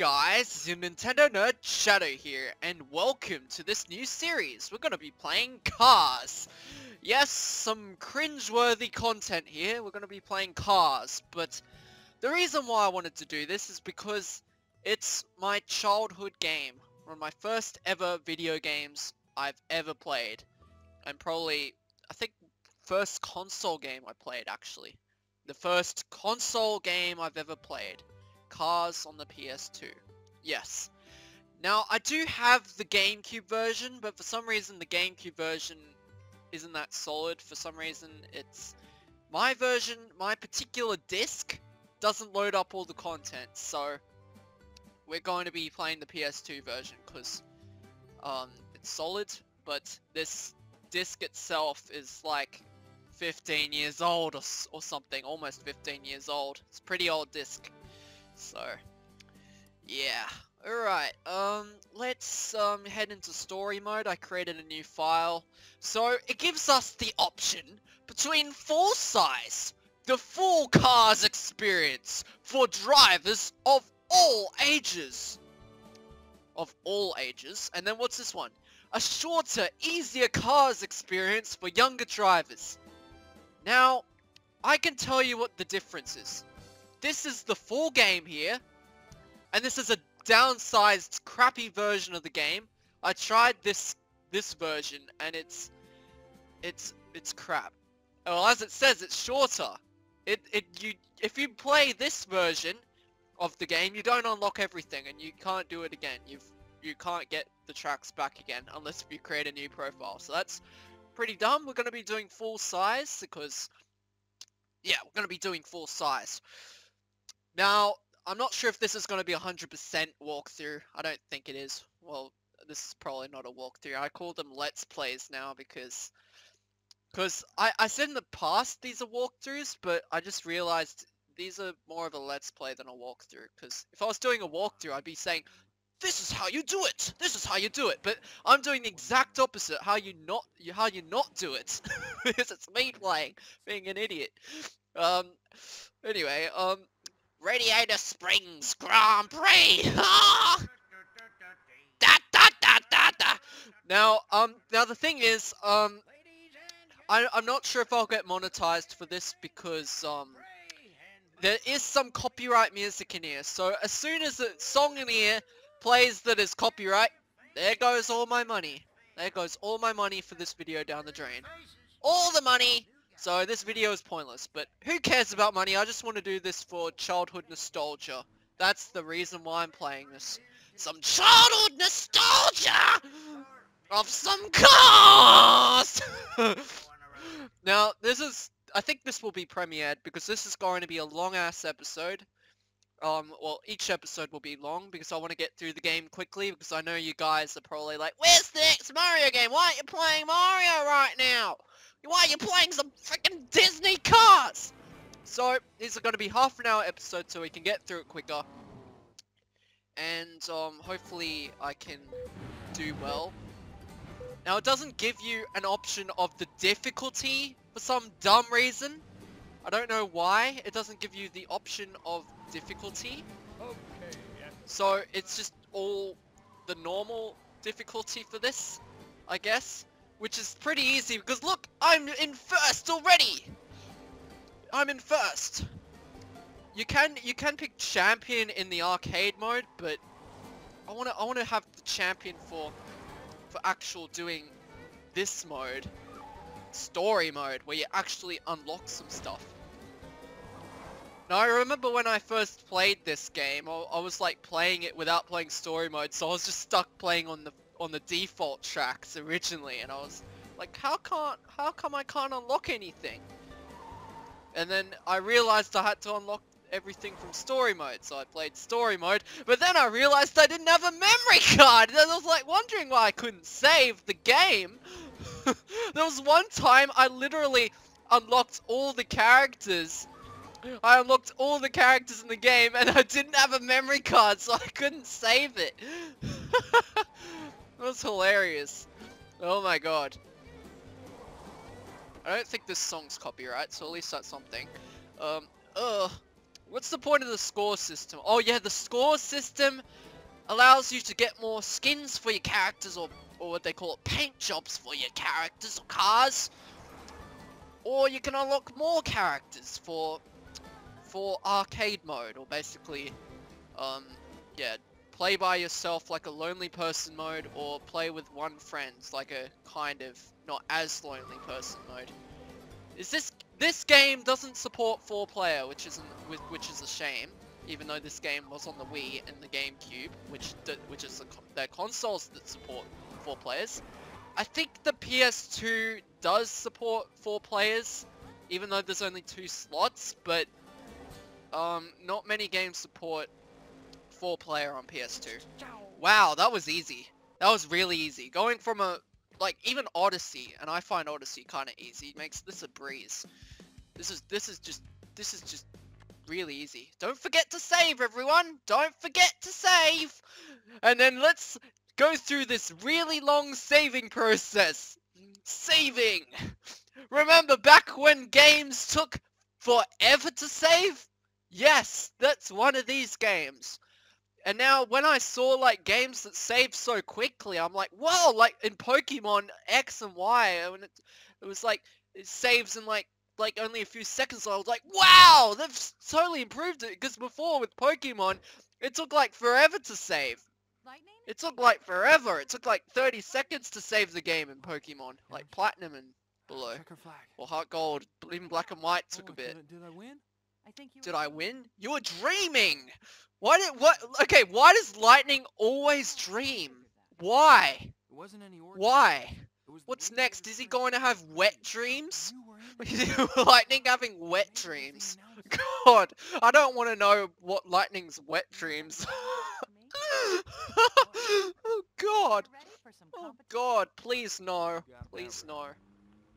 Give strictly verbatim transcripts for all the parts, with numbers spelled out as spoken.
guys, Nintendo Nerd Shadow here, and welcome to this new series. We're going to be playing Cars. Yes, some cringeworthy content here. We're going to be playing Cars, but the reason why I wanted to do this is because it's my childhood game, one of my first ever video games I've ever played, and probably, I think, first console game I played actually. The first console game I've ever played. Cars on the P S two. Yes. Now, I do have the GameCube version, but for some reason the GameCube version isn't that solid. For some reason, it's... my version, my particular disc, doesn't load up all the content. So, we're going to be playing the P S two version, because um, it's solid, but this disc itself is like fifteen years old or, or something. Almost fifteen years old. It's a pretty old disc. So, yeah. Alright, um, let's um, head into story mode. I created a new file. So, it gives us the option between full size, the full Cars experience for drivers of all ages. Of all ages. And then what's this one? A shorter, easier Cars experience for younger drivers. Now, I can tell you what the difference is. This is the full game here, and this is a downsized, crappy version of the game. I tried this this version, and it's it's it's crap. Well, as it says, it's shorter. It it you if you play this version of the game, you don't unlock everything, and you can't do it again. You've you can't get the tracks back again unless you create a new profile. So that's pretty dumb. We're going to be doing full size because yeah, we're going to be doing full size. Now, I'm not sure if this is going to be a one hundred percent walkthrough. I don't think it is. Well, this is probably not a walkthrough. I call them Let's Plays now because... Because I, I said in the past these are walkthroughs, but I just realized these are more of a Let's Play than a walkthrough. Because if I was doing a walkthrough, I'd be saying, this is how you do it! This is how you do it! But I'm doing the exact opposite, how you not how you not do it. Because it's me playing, being an idiot. Um, anyway, um... Radiator Springs Grand Prix. Ah! Da, da, da, da, da. Now, um, now the thing is, um, I, I'm not sure if I'll get monetized for this because um, there is some copyright music in here. So as soon as the song in here plays that is copyright, there goes all my money. There goes all my money for this video down the drain. All the money. So this video is pointless, but who cares about money? I just want to do this for childhood nostalgia. That's the reason why I'm playing this. Some childhood nostalgia of some Cars! Now, this is... I think this will be premiered because this is going to be a long-ass episode. Um, well, each episode will be long because I want to get through the game quickly because I know you guys are probably like, where's the next Mario game? Why aren't you playing Mario right now? Why are you playing some freaking Disney Cars? So, these are going to be half an hour episodes so we can get through it quicker. And, um, hopefully I can do well. Now, it doesn't give you an option of the difficulty for some dumb reason. I don't know why. It doesn't give you the option of difficulty. Okay. Yeah. So, it's just all the normal difficulty for this, I guess. Which is pretty easy, because look, I'm in first already! I'm in first! You can you can pick champion in the arcade mode, but I wanna I wanna have the champion for for actual doing this mode. Story mode, where you actually unlock some stuff. Now I remember when I first played this game, I, I was like playing it without playing story mode, so I was just stuck playing on the on the default tracks originally, and I was like, how can't, how come I can't unlock anything? And then I realized I had to unlock everything from story mode, so I played story mode, but then I realized I didn't have a memory card, and I was like wondering why I couldn't save the game. There was one time I literally unlocked all the characters, I unlocked all the characters in the game, and I didn't have a memory card, so I couldn't save it. That was hilarious. Oh my god. I don't think this song's copyright, so at least that's something. Um, ugh. What's the point of the score system? Oh yeah, the score system allows you to get more skins for your characters, or, or what they call it, paint jobs for your characters or cars. Or you can unlock more characters for for arcade mode, or basically, um, yeah, play by yourself like a lonely person mode, or play with one friend like a kind of not as lonely person mode. Is this this game doesn't support four player, which isn't which is a shame, even though this game was on the Wii and the GameCube, which which is the, their consoles that support four players. I think the P S two does support four players, even though there's only two slots, but um, not many games support four player on P S two. Wow, that was easy. That was really easy. Going from a, like, even Odyssey, and I find Odyssey kind of easy, makes this a breeze. This is, this is just, this is just really easy. Don't forget to save, everyone! Don't forget to save! And then let's go through this really long saving process. Saving! Remember back when games took forever to save? Yes, that's one of these games. And now when I saw like games that save so quickly, I'm like, whoa, like in Pokemon X and Y, and it, it was like, it saves in like, like only a few seconds, so I was like, wow, they've totally improved it, because before with Pokemon, it took like forever to save. It took like forever. It took like thirty seconds to save the game in Pokemon, like Platinum and below, or Heart Gold. Even Black and White took a bit. Did I win? I think you. Did I win? You were dreaming. Why did what? Okay, why does Lightning always dream? Why? Why? What's next? Is he going to have wet dreams? Lightning having wet dreams. God, I don't want to know what Lightning's wet dreams. Oh God! Oh God! Please no! Please no!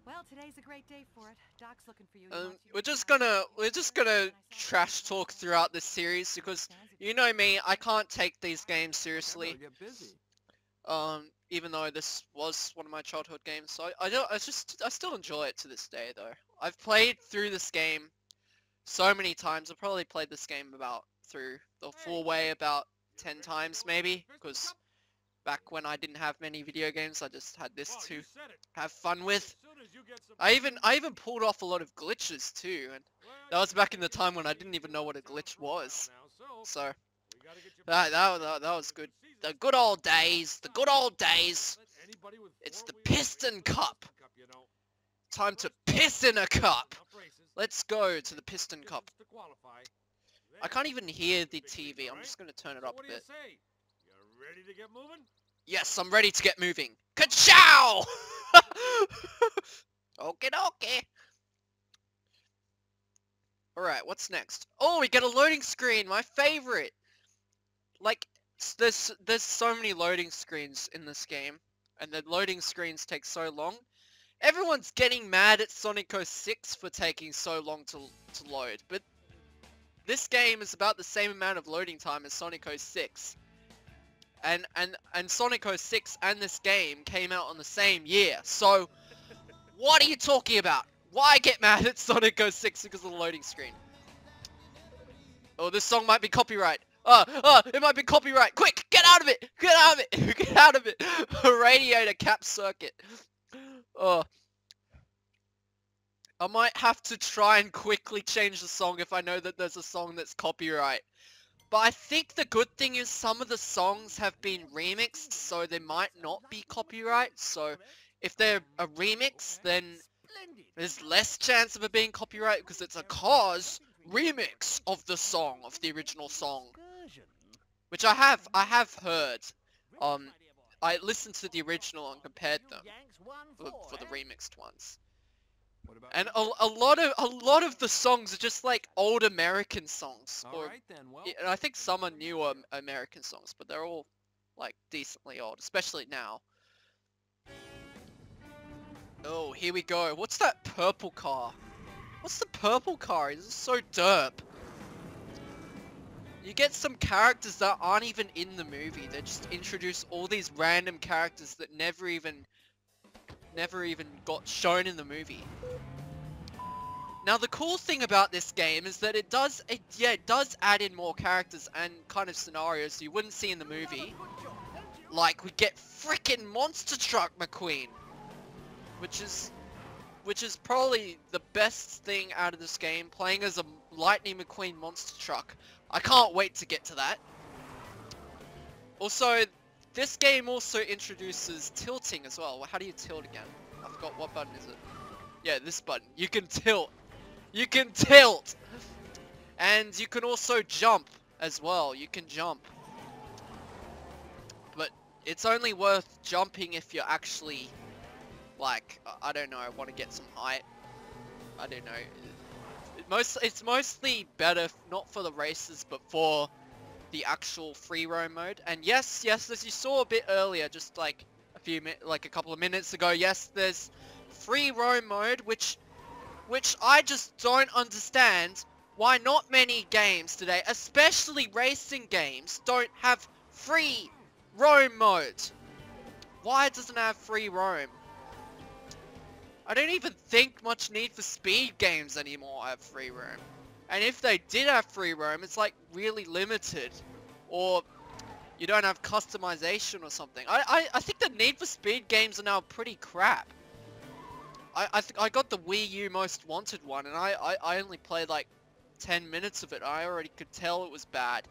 Well, today's a great day for it. Doc's looking for you. Um, we're just gonna we're just gonna trash talk throughout this series, because you know me, I can't take these games seriously. Um, even though this was one of my childhood games, so I, I don't. I just I still enjoy it to this day, though. I've played through this game so many times. I've probably played this game about through the full way about ten times maybe, because back when I didn't have many video games, I just had this to have fun with. I even I even pulled off a lot of glitches too, and that was back in the time when I didn't even know what a glitch was. So that that, that, that was good. The good old days. The good old days. It's the Piston Cup. Time to piss in a cup. Let's go to the Piston Cup. I can't even hear the T V. I'm just going to turn it up a bit. You ready to get moving? Yes, I'm ready to get moving. Ka-chow! Okie dokie. Alright, what's next? Oh, we get a loading screen. My favorite. Like, there's, there's so many loading screens in this game. And the loading screens take so long. Everyone's getting mad at Sonic oh six for taking so long to, to load. But this game is about the same amount of loading time as Sonic oh six. And and and Sonic oh six and this game came out on the same year. So what are you talking about? Why get mad at Sonic oh six because of the loading screen? Oh, this song might be copyright. Uh, uh, it might be copyright. Quick, get out of it. Get out of it. Get out of it. Radiator Cap Circuit. Oh. I might have to try and quickly change the song if I know that there's a song that's copyright. But I think the good thing is some of the songs have been remixed, so they might not be copyright. So if they're a remix, then there's less chance of it being copyright, because it's a Cars remix of the song, of the original song. Which I have, I have heard. Um, I listened to the original and compared them for, for the remixed ones. And a, a lot of a lot of the songs are just like old American songs, or right, then. Well, and I think some are newer American songs, but they're all like decently old, especially now. Oh, here we go. What's that purple car? What's the purple car? This is so derp. You get some characters that aren't even in the movie. They just introduce all these random characters that never even. Never even got shown in the movie. Now the cool thing about this game is that it does, it, yeah, it does add in more characters and kind of scenarios you wouldn't see in the movie. Like we get frickin' Monster Truck McQueen, which is, which is probably the best thing out of this game, playing as a Lightning McQueen monster truck. I can't wait to get to that. Also, this game also introduces tilting as well. How do you tilt again? I forgot, what button is it? Yeah, this button. You can tilt. You can tilt! And you can also jump as well. You can jump. But it's only worth jumping if you're actually, like, I don't know, I want to get some height. I don't know. It most, it's mostly better, not for the races, but for the actual free roam mode. And yes, yes, as you saw a bit earlier, just like a few, like a couple of minutes ago, yes, there's free roam mode, which, which I just don't understand why not many games today, especially racing games, don't have free roam mode. Why doesn't it have free roam? I don't even think much Need for Speed games anymore have free roam. And if they did have free roam, it's like really limited, or you don't have customization or something. I I, I think the Need for Speed games are now pretty crap. I I, th I got the Wii U Most Wanted one, and I, I I only played like ten minutes of it. I already could tell it was bad.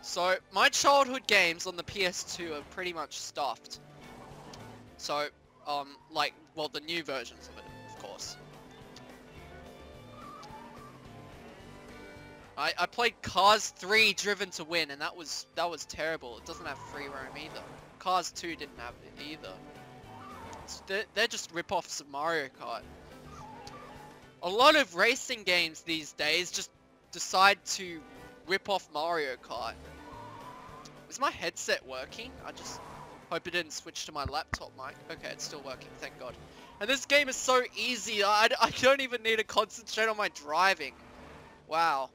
So my childhood games on the P S two are pretty much stuffed. So um like well the new versions of it, of course. I, I played Cars three Driven to Win, and that was that was terrible. It doesn't have free roam either. Cars two didn't have it either. It's, they're, they're just rip-offs of Mario Kart. A lot of racing games these days just decide to rip off Mario Kart. Is my headset working? I just hope it didn't switch to my laptop mic. Okay, it's still working, thank God. And this game is so easy, I, I don't even need to concentrate on my driving. Wow.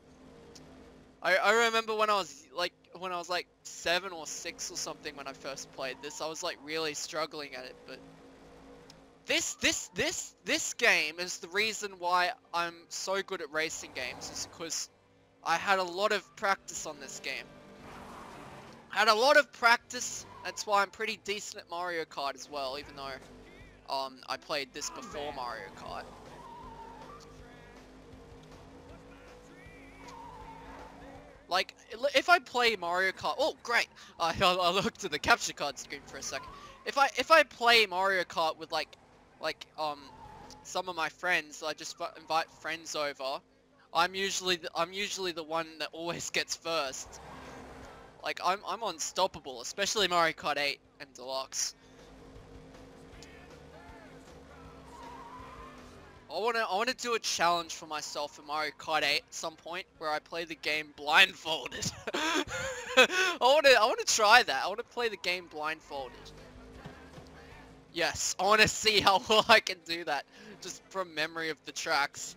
I, I remember when I was like when I was like seven or six or something when I first played this, I was like really struggling at it, but this this this this game is the reason why I'm so good at racing games, is because I had a lot of practice on this game. I had a lot of practice, that's why I'm pretty decent at Mario Kart as well, even though um I played this before Mario Kart. Like, if I play Mario Kart, oh great, uh, I'll, I'll look to the capture card screen for a sec. If I if I play Mario Kart with like, like um, some of my friends, I just invite friends over. I'm usually the, I'm usually the one that always gets first. Like I'm I'm unstoppable, especially Mario Kart eight and Deluxe. I wanna, I wanna do a challenge for myself in Mario Kart eight at some point where I play the game blindfolded. I wanna, I wanna try that. I wanna play the game blindfolded. Yes, I wanna see how well I can do that, just from memory of the tracks.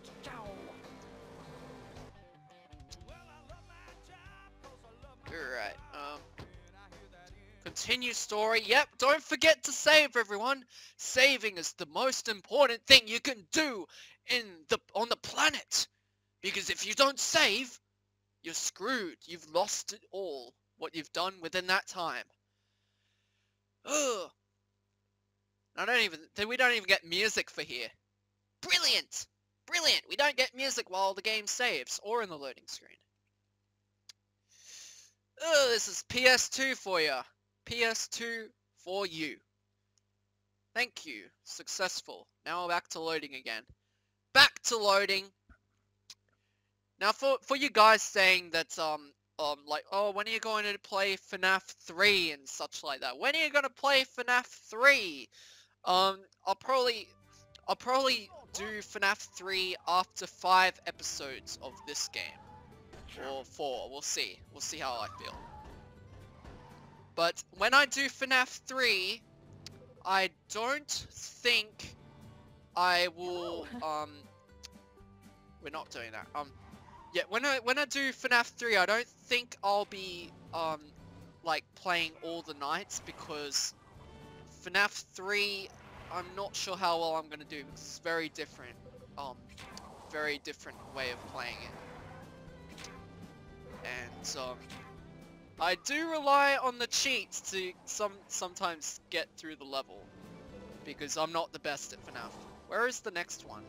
Alright, um... continue story. Yep, don't forget to save, everyone. Saving is the most important thing you can do in the on the planet, because if you don't save, you're screwed. You've lost it all, what you've done within that time. Ugh. I don't even we don't even get music for here. Brilliant, brilliant. We don't get music while the game saves or in the loading screen. Ugh, this is P S two for you. P S two for you. Thank you. Successful. Now we're back to loading again. Back to loading. Now for for you guys saying that um um like, oh, when are you going to play FNAF three and such like that? When are you going to play FNAF three? Um I'll probably I'll probably do FNAF three after five episodes of this game. Or four. We'll see. We'll see how I feel. But when I do FNAF three, I don't think I will, um, we're not doing that, um, yeah, when I, when I do FNAF three, I don't think I'll be, um, like, playing all the nights, because FNAF three I'm not sure how well I'm gonna do because it's very different, um, very different way of playing it. And um, I do rely on the cheats to some sometimes get through the level because I'm not the best at FNAF. Where is the next one?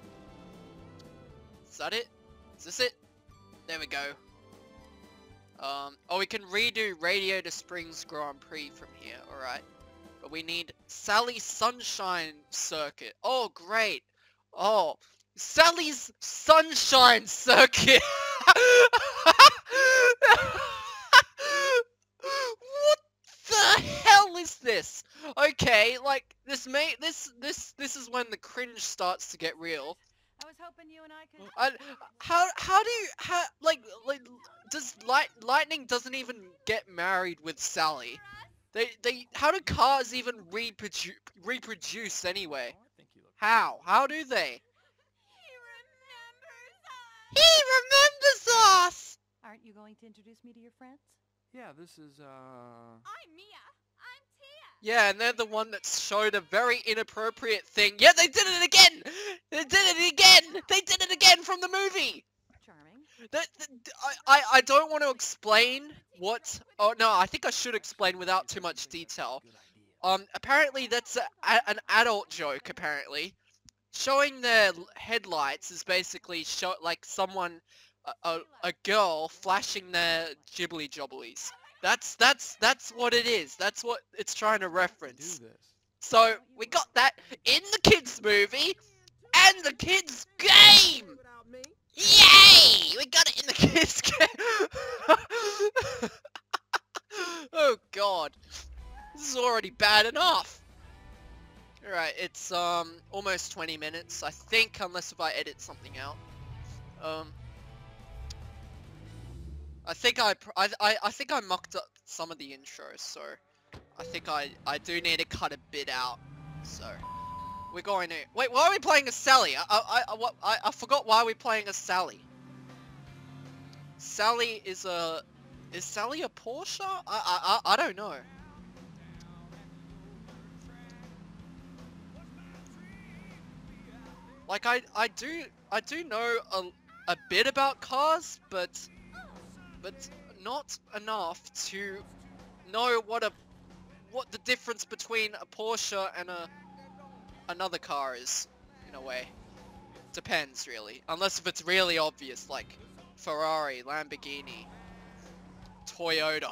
Is that it? Is this it? There we go. Um, oh, we can redo Radiator Springs Grand Prix from here, alright. But we need Sally's Sunshine Circuit. Oh, great. Oh, Sally's Sunshine Circuit. What the hell is this? Okay, like, this may, this, this, this is when the cringe starts to get real. I was hoping you and I could. I, how how do you how like like does light lightning doesn't even get married with Sally? They they how do cars even reproduce reproduce anyway? How how do they? He remembers us. He remembers us. Aren't you going to introduce me to your friends? Yeah, this is uh. I'm Mia. I'm Tia. Yeah, and they're the one that showed a very inappropriate thing. Yeah, they did it again. They did it again! They did it again from the movie! Charming. The, the, I, I, I don't want to explain what... Oh, no, I think I should explain without too much detail. Um, apparently that's a, a, an adult joke, apparently. Showing their headlights is basically, show, like, someone... A, a, a girl flashing their jibbly jobblies. That's, that's, that's what it is. That's what it's trying to reference. So, we got that in the kids' movie... And the kids' game! Yay! We got it in the kids' game! Oh god. This is already bad enough. Alright, it's um almost twenty minutes, I think, unless if I edit something out. Um I think I pr I, I I think I mucked up some of the intros, so I think I I do need to cut a bit out. So we're going to... Wait, why are we playing as Sally? I, I, I, what, I, I forgot why we're playing as Sally. Sally is a... Is Sally a Porsche? I, I, I, I don't know. Like, I, I do... I do know a, a bit about cars, but... But not enough to know what a... What the difference between a Porsche and a... another car is, in a way. Depends, really. Unless if it's really obvious, like Ferrari, Lamborghini, Toyota.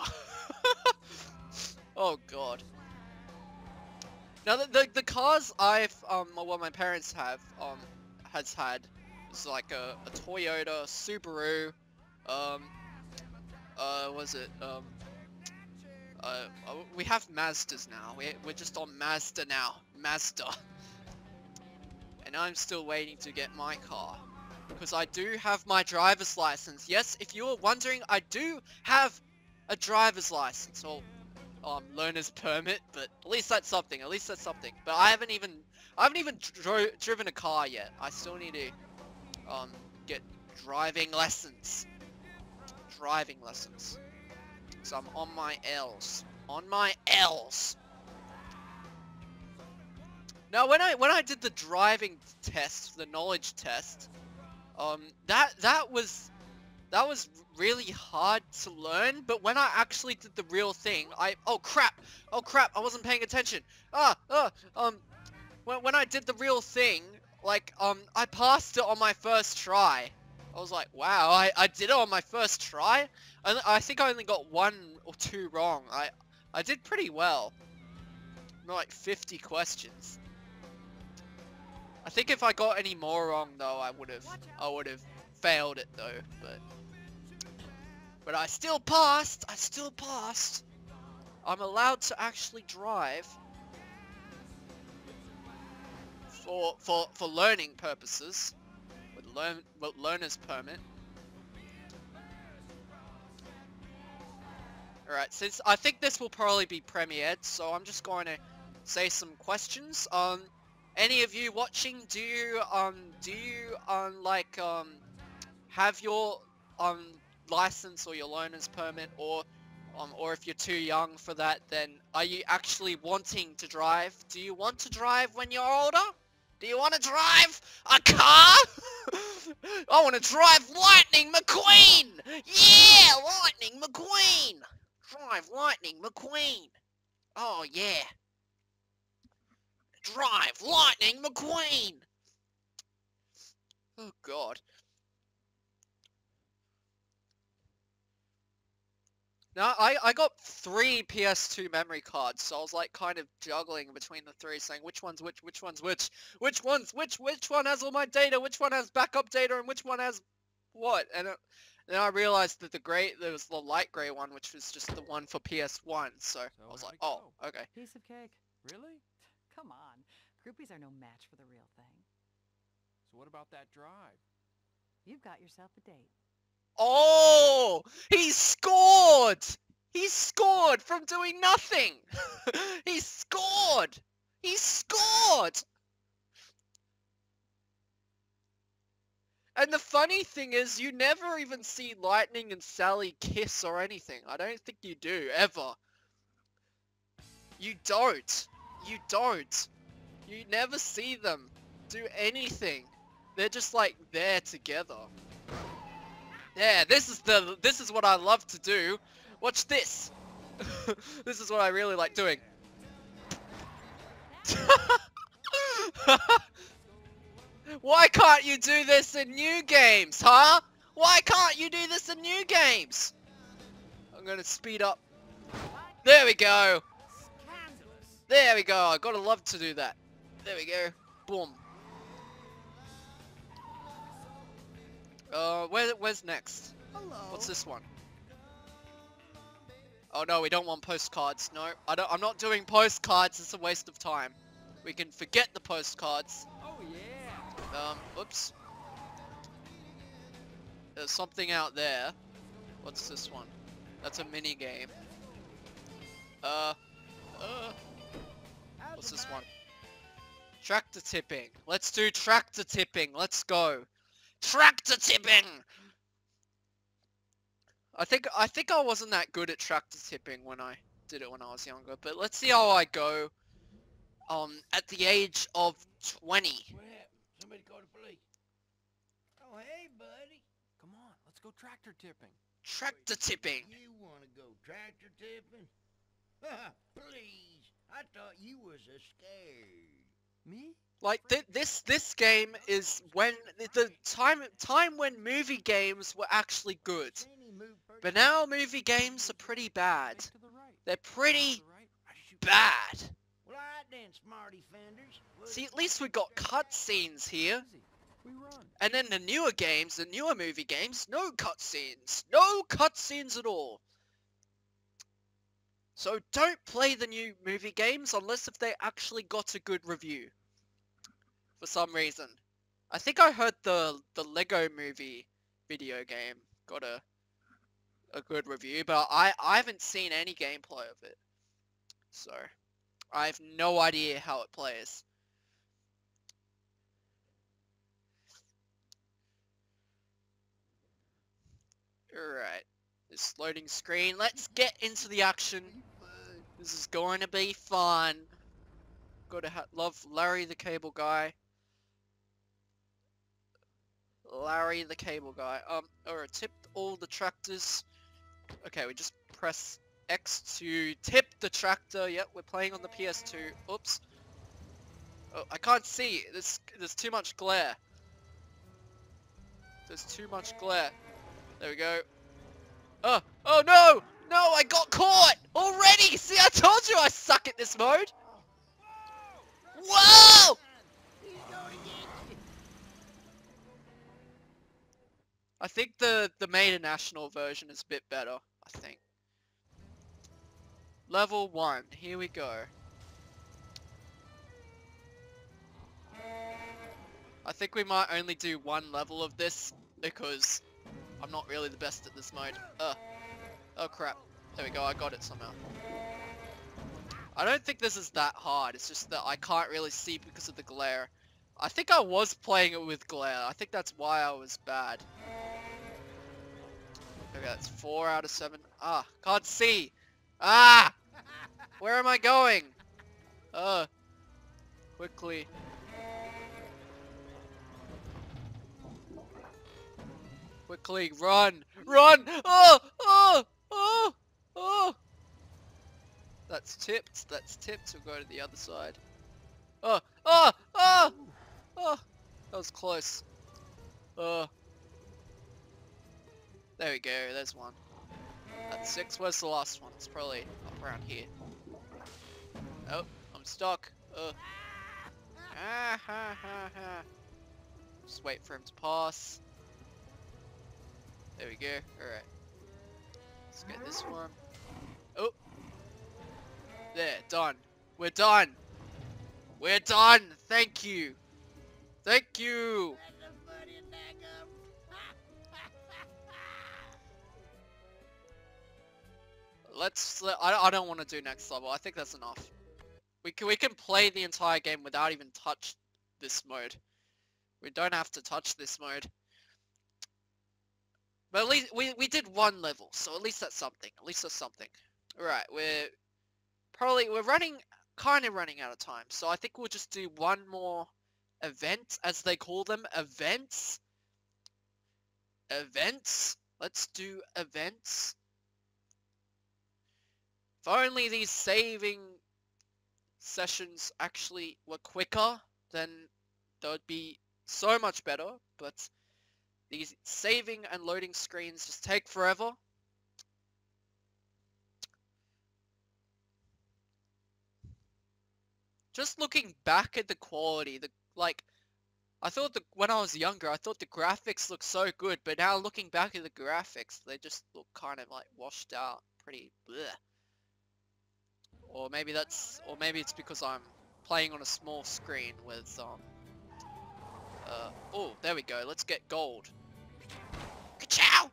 Oh god. Now the, the the cars I've um well my parents have um has had is like a, a Toyota, Subaru, um uh was it um uh we have Mazdas now. We we're just on Mazda now. Mazda. And I'm still waiting to get my car because I do have my driver's license. Yes, if you were wondering, I do have a driver's license or um, learner's permit, but at least that's something. At least that's something. But I haven't even I haven't even dro driven a car yet. I still need to um, get driving lessons. Driving lessons. So I'm on my L's. On my L's. Now, when I when I did the driving test, the knowledge test, um, that that was that was really hard to learn. But when I actually did the real thing, I oh crap, oh crap, I wasn't paying attention. Ah, ah, um, when when I did the real thing, like um, I passed it on my first try. I was like, wow, I I did it on my first try. I I think I only got one or two wrong. I I did pretty well. Not like fifty questions. I think if I got any more wrong though, I would have, I would have failed it though, but, but I still passed, I still passed. I'm allowed to actually drive for, for, for learning purposes, with learn, with learner's permit. Alright, since I think this will probably be premiered, so I'm just going to say some questions. Um, Any of you watching, do you, um, do you, um, like, um, have your, um, license or your learner's permit, or um, or if you're too young for that, then are you actually wanting to drive? Do you want to drive when you're older? Do you want to drive a car? I want to drive Lightning McQueen! Yeah, Lightning McQueen! Drive Lightning McQueen! Oh yeah! Drive Lightning McQueen! Oh god. Now, I, I got three P S two memory cards, so I was like kind of juggling between the three, saying which one's which, which one's which, which one's which, which one has all my data, which one has backup data, and which one has what? And it, then I realized that the grey, there was the light grey one, which was just the one for P S one, so, so I was like, oh, okay. Piece of cake. Really? Come on. Groupies are no match for the real thing. So what about that drive? You've got yourself a date. Oh, he scored! He scored from doing nothing! He scored! He scored! And the funny thing is, you never even see Lightning and Sally kiss or anything. I don't think you do, ever. You don't. You don't. You never see them do anything. They're just like there together. Yeah, this is the this is what I love to do. Watch this. This is what I really like doing. Why can't you do this in new games, huh? Why can't you do this in new games? I'm gonna speed up. There we go. There we go. I gotta love to do that. There we go. Boom. Uh, where, where's next? Hello. What's this one? Oh no, we don't want postcards. No, I don't, I'm not doing postcards. It's a waste of time. We can forget the postcards. Oh yeah. Um, oops. There's something out there. What's this one? That's a mini game. Uh, uh. What's this one? Tractor tipping. Let's do tractor tipping. Let's go. Tractor tipping! I think I think I wasn't that good at tractor tipping when I did it when I was younger, but let's see how I go um at the age of twenty. What happened? Somebody called the police. Oh hey buddy. Come on, let's go tractor tipping. Tractor tipping. You wanna go tractor tipping? Please. I thought you was a scared. Me? Like th this, this game is when the time time when movie games were actually good, but now movie games are pretty bad. They're pretty bad. See, at least we got cutscenes here, and then the newer games, the newer movie games, no cutscenes, no cutscenes at all. So don't play the new movie games unless if they actually got a good review. For some reason. I think I heard the the Lego Movie video game got a a good review, but I, I haven't seen any gameplay of it. So I have no idea how it plays. Alright. This loading screen. Let's get into the action. This is going to be fun. Gotta love Larry the Cable Guy. Larry the Cable Guy. Um, or tip all the tractors. Okay, we just press X to tip the tractor. Yep, we're playing on the P S two. Oops. Oh, I can't see. There's, there's too much glare. There's too much glare. There we go. Oh, oh no! No, I got caught! Already! See, I told you I suck at this mode! Whoa! I think the, the Made in National version is a bit better, I think. Level one, here we go. I think we might only do one level of this, because I'm not really the best at this mode. Uh, oh crap, there we go, I got it somehow. I don't think this is that hard, it's just that I can't really see because of the glare. I think I was playing it with glare, I think that's why I was bad. Okay, that's four out of seven. Ah, can't see. Ah! Where am I going? Uh, quickly. Quickly, run! Run! Oh! Oh! Oh! Oh! That's tipped, that's tipped, we'll go to the other side. Oh! Oh! Oh! Oh! That was close. Oh. There we go, there's one. That's six, where's the last one? It's probably up around here. Oh, I'm stuck. Oh. Ah, ha, ha, ha. Just wait for him to pass. There we go, alright. Let's get this one. Oh! There, done. We're done! We're done! Thank you! Thank you! Let's. I, I don't want to do next level. I think that's enough. We can we can play the entire game without even touch this mode. We don't have to touch this mode. But at least we we did one level, so at least that's something. At least that's something. All right, we're probably we're running kind of running out of time, so I think we'll just do one more event, as they call them, events. Events. Let's do events. If only these saving sessions actually were quicker, then that would be so much better, but these saving and loading screens just take forever. Just looking back at the quality, the like, I thought the, when I was younger, I thought the graphics looked so good, but now looking back at the graphics, they just look kind of like washed out, pretty bleh. Or maybe that's, or maybe it's because I'm playing on a small screen with, um, uh, oh, there we go, let's get gold. Ka-chow!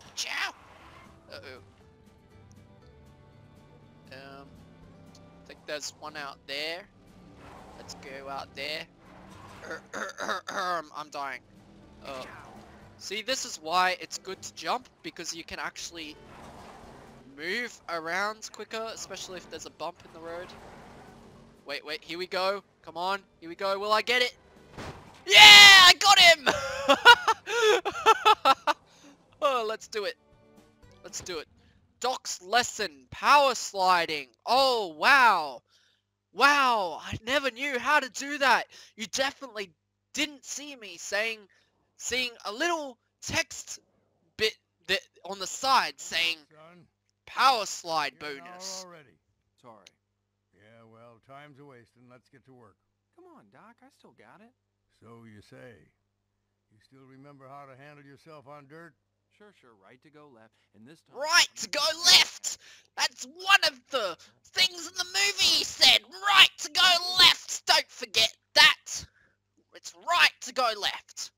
Ka-chow! Uh-oh. Um, I think there's one out there. Let's go out there. Er, er, er, er, I'm dying. Uh, see, this is why it's good to jump, because you can actually move around quicker, especially if there's a bump in the road. Wait, wait, here we go. Come on, here we go. Will I get it? Yeah, I got him! Oh, let's do it. Let's do it. Doc's lesson, power sliding. Oh, wow. Wow, I never knew how to do that. You definitely didn't see me saying, seeing a little text bit that on the side saying, power slide bonus. Already. Sorry. Yeah, well, time's a waste, and let's get to work. Come on, Doc, I still got it. So you say. You still remember how to handle yourself on dirt? Sure, sure. Right to go left, and this time. Right to go left. That's one of the things in the movie he said. Right to go left. Don't forget that. It's right to go left.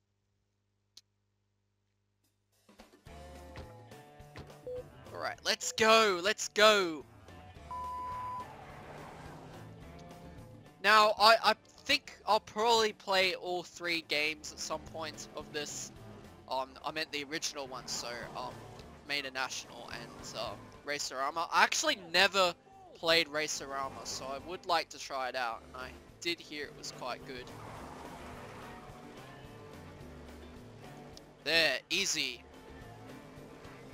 Alright, let's go, let's go! Now, I, I think I'll probably play all three games at some point of this. Um, I meant the original one, so, um, Maida National and, um, Racerama. I actually never played Racerama, so I would like to try it out, and I did hear it was quite good. There, easy.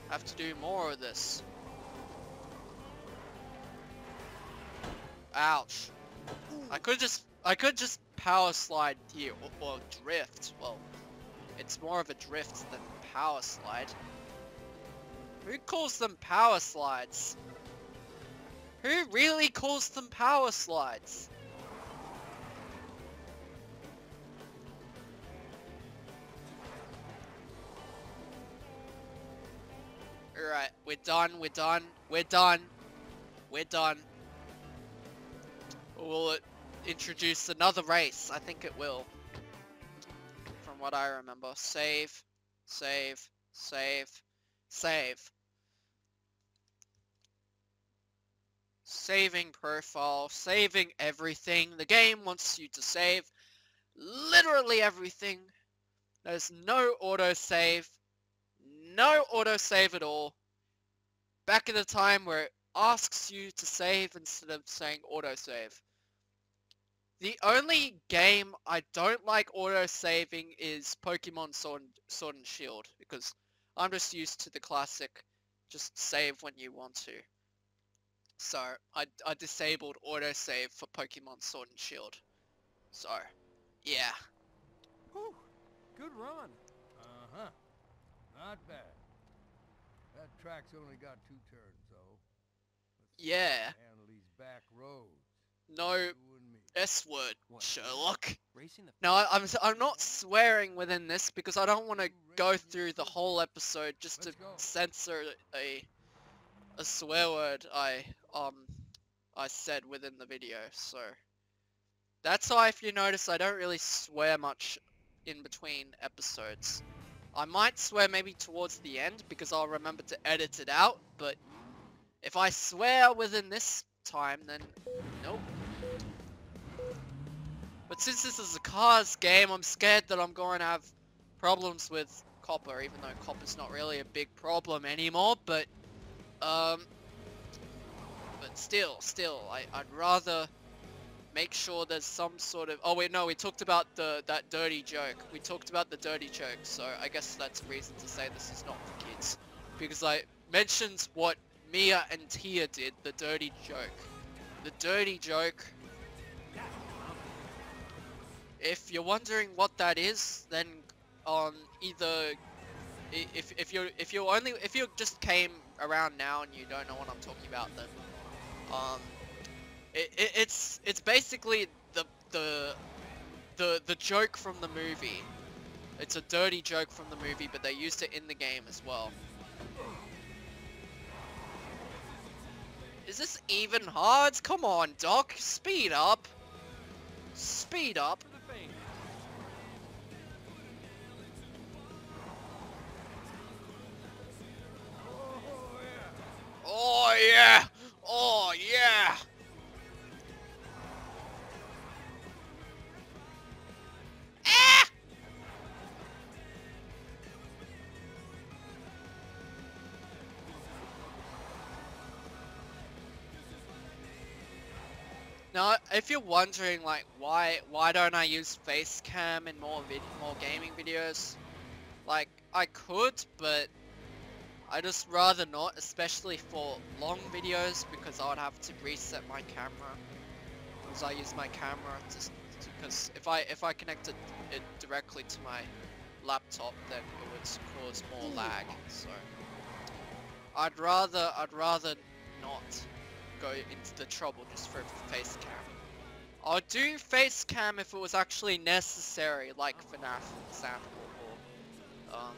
Have to do more of this. Ouch. I could just, I could just power slide here, or, or drift. Well, it's more of a drift than power slide. Who calls them power slides? Who really calls them power slides? Alright, we're done, we're done, we're done, we're done. Will it introduce another race? I think it will. From what I remember. Save, save, save, save. Saving profile, saving everything. The game wants you to save literally everything. There's no autosave. no autosave at all. Back in the time where it asks you to save instead of saying autosave. The only game I don't like auto-saving is Pokemon Sword and, Sword and Shield, because I'm just used to the classic, just save when you want to. So, I, I disabled autosave for Pokemon Sword and Shield. So, yeah. Whew, good run. Uh-huh. Not bad. That track's only got two turns, though. Let's yeah. Handle these back roads. No. S word, what? Sherlock. No, I, I'm I'm not swearing within this because I don't want to go through the whole episode just Let's to go. censor a a swear word I um I said within the video. So that's why, if you notice, I don't really swear much in between episodes. I might swear maybe towards the end because I'll remember to edit it out. But if I swear within this time, then nope. But since this is a Cars game, I'm scared that I'm going to have problems with copper, even though copper's not really a big problem anymore, but, um, but still, still, I, I'd rather make sure there's some sort of, oh wait, no, we talked about the, that dirty joke, we talked about the dirty joke, so I guess that's a reason to say this is not for kids, because I mentioned what Mia and Tia did, the dirty joke, the dirty joke. If you're wondering what that is, then on um, either if if you're if you're only if you just came around now and you don't know what I'm talking about, then um, it, it, it's it's basically the the the the joke from the movie. It's a dirty joke from the movie, but they used it in the game as well. Is this even hard? Come on, Doc, speed up, speed up. Oh yeah! Oh yeah! Ah! Now, if you're wondering, like, why why don't I use face cam in more vid more gaming videos? Like, I could, but I just rather not, especially for long videos, because I would have to reset my camera. Because I use my camera to, because if I if I connected it directly to my laptop, then it would cause more lag. So I'd rather I'd rather not go into the trouble just for face cam. I'll do face cam if it was actually necessary, like FNAF, for example, or um.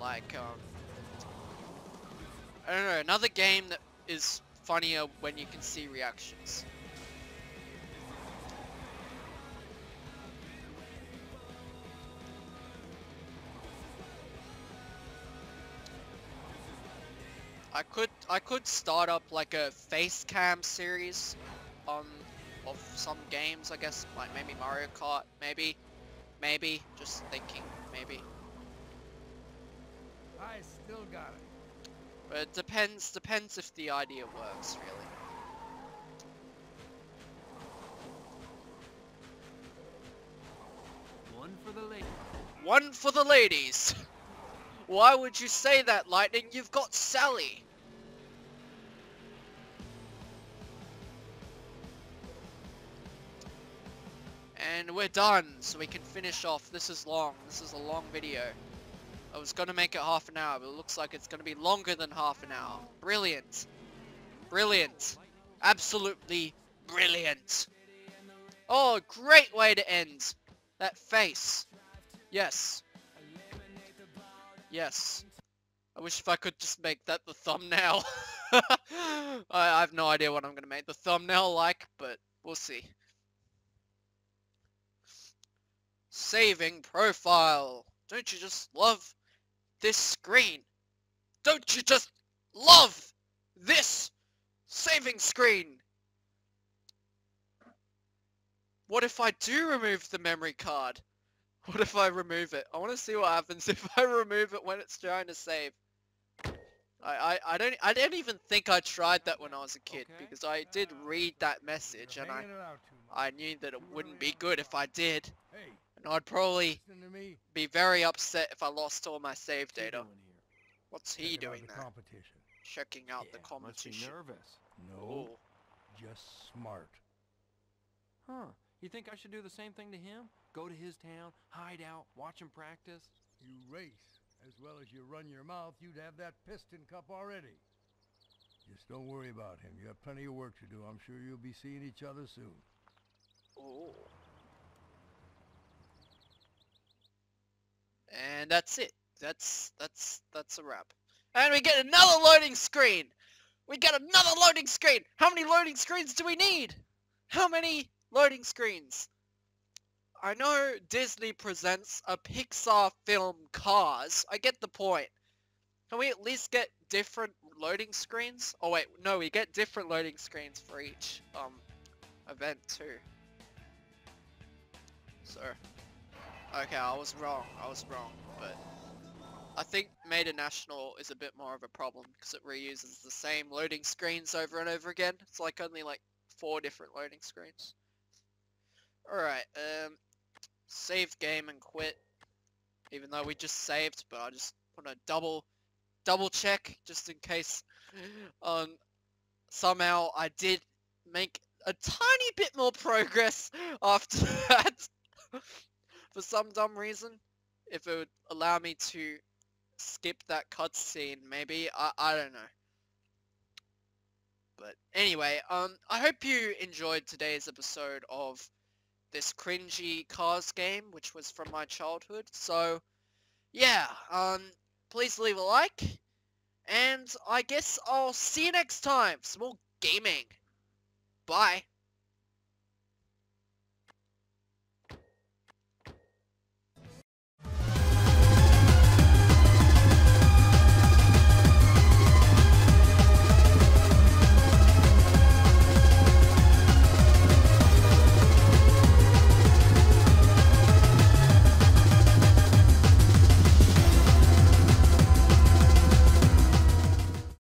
Like, um, I don't know, another game that is funnier when you can see reactions. I could, I could start up like a face cam series on, of some games, I guess, like maybe Mario Kart, maybe, maybe, just thinking, maybe. I still got it. But it depends, depends if the idea works, really. One for the ladies. One for the ladies! Why would you say that, Lightning? You've got Sally! And we're done, so we can finish off. This is long. This is a long video. I was gonna make it half an hour, but it looks like it's gonna be longer than half an hour. Brilliant. Brilliant. Absolutely brilliant. Oh, great way to end. That face. Yes. Yes. I wish if I could just make that the thumbnail. I, I have no idea what I'm gonna make the thumbnail like, but we'll see. Saving profile. Don't you just love this screen? Don't you just love this saving screen? What if I do remove the memory card? What if I remove it? I want to see what happens if I remove it when it's trying to save. I, I, I don't I don't even think I tried that when I was a kid, okay, because I did read that message and I I knew that it wouldn't be good if I did, and I'd probably be very upset if I lost all my save data. What's he doing now? Checking out the competition. No, just smart. Huh? You think I should do the same thing to him? Go to his town, hide out, watch him practice? You race. As well as you run your mouth, you'd have that piston cup already. Just don't worry about him. You have plenty of work to do. I'm sure you'll be seeing each other soon. Oh. And that's it. That's, that's, that's a wrap. And we get another loading screen! We get another loading screen! How many loading screens do we need? How many loading screens? I know Disney presents a Pixar film, Cars. I get the point. Can we at least get different loading screens? Oh wait, no, we get different loading screens for each um event too. So, okay, I was wrong. I was wrong, but I think Maiden National is a bit more of a problem because it reuses the same loading screens over and over again. It's like only like four different loading screens. All right. Um. Save game and quit, even though we just saved, but I just want to double double check just in case um, somehow I did make a tiny bit more progress after that for some dumb reason. If it would allow me to skip that cutscene, maybe, I, I don't know. But anyway, um, I hope you enjoyed today's episode of this cringy Cars game, which was from my childhood. So, yeah, um, please leave a like, and I guess I'll see you next time. Some more gaming. Bye.